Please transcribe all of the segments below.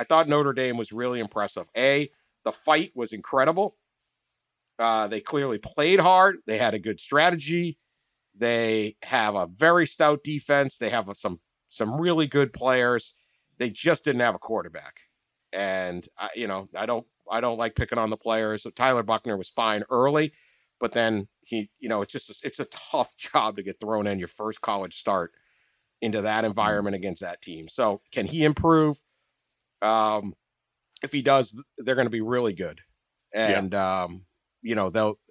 I thought Notre Dame was really impressive. The fight was incredible. They clearly played hard. They had a good strategy. They have a very stout defense. They have some really good players. They just didn't have a quarterback. And I don't like picking on the players. So Tyler Buckner was fine early, but then it's a tough job to get thrown in your first college start into that environment against that team. So can he improve? If he does, they're going to be really good. And,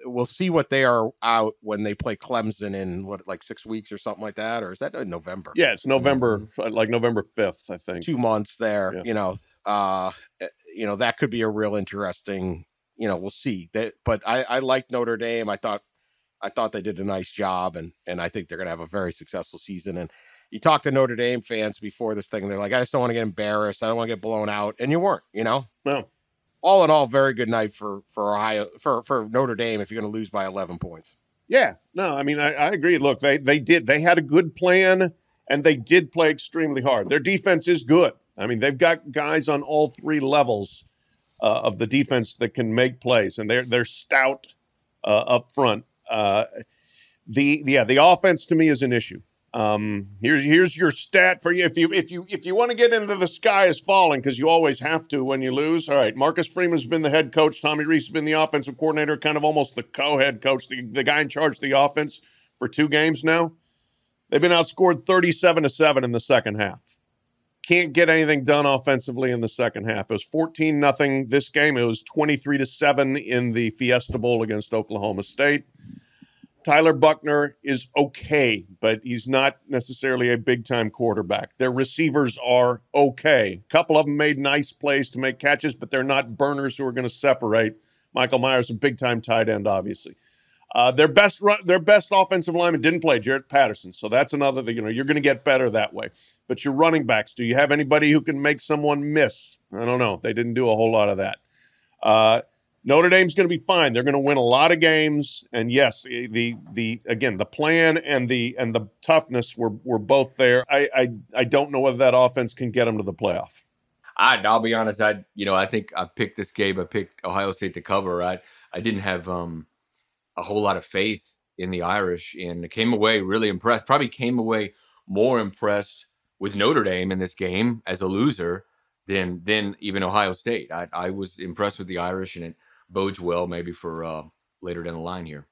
we'll see what they are out when they play Clemson in 6 weeks or something like that. Or is that in November? Yeah, it's November, like November 5th, I think. 2 months there, yeah. That could be a real interesting, we'll see that. But I like Notre Dame. I thought they did a nice job and I think they're going to have a very successful season. And you talk to Notre Dame fans before this thing, they're like, I just don't want to get embarrassed. I don't want to get blown out. And you weren't, No. All in all, very good night for Ohio, for Notre Dame if you're going to lose by 11 points. Yeah. No, I mean, I agree. Look, they had a good plan, and they did play extremely hard. Their defense is good. I mean, they've got guys on all three levels of the defense that can make plays, and they're stout up front. The offense to me is an issue. Here's your stat for you. If you want to get into the sky is falling, because you always have to when you lose. All right. Marcus Freeman's been the head coach. Tommy Reese has been the offensive coordinator, kind of almost the co-head coach, the guy in charge of the offense for 2 games now. They've been outscored 37-7 in the second half. Can't get anything done offensively in the second half. It was 14-0 this game. It was 23-7 in the Fiesta Bowl against Oklahoma State. Tyler Buckner is okay, but he's not necessarily a big-time quarterback. Their receivers are okay. A couple of them made nice plays to make catches, but they're not burners who are going to separate. Michael Myers, a big-time tight end, obviously. Their best offensive lineman didn't play, Jarrett Patterson, so that's another thing. You're going to get better that way. But your running backs, do you have anybody who can make someone miss? I don't know. They didn't do a whole lot of that. Notre Dame's going to be fine. They're going to win a lot of games, and yes, the plan and the toughness were both there. I don't know whether that offense can get them to the playoff. I'll be honest. I think I picked this game. I picked Ohio State to cover. I didn't have a whole lot of faith in the Irish, and I came away really impressed. Probably came away more impressed with Notre Dame in this game as a loser than even Ohio State. I was impressed with the Irish, and it bodes well maybe for later down the line here.